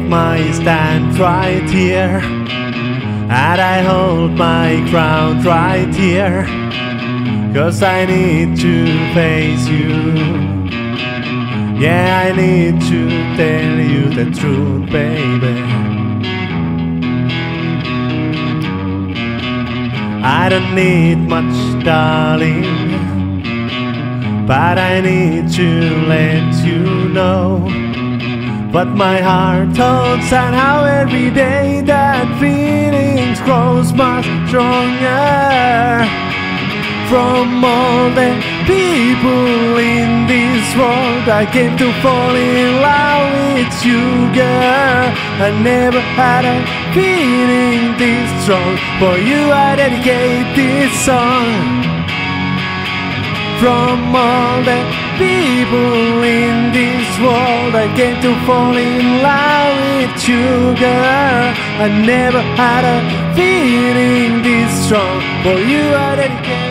take my stand right here, and I hold my ground right here, 'cause I need to face you. Yeah, I need to tell you the truth, baby. I don't need much, darling, but I need to let you know what my heart holds and how every day that feelings grows much stronger from all the people in this world. I came to fall in love with you, girl. I never had a feeling this strong. For you I dedicate this song. From all the people in this world, I came to fall in love with you, girl. I never had a feeling this strong. For you I dedicate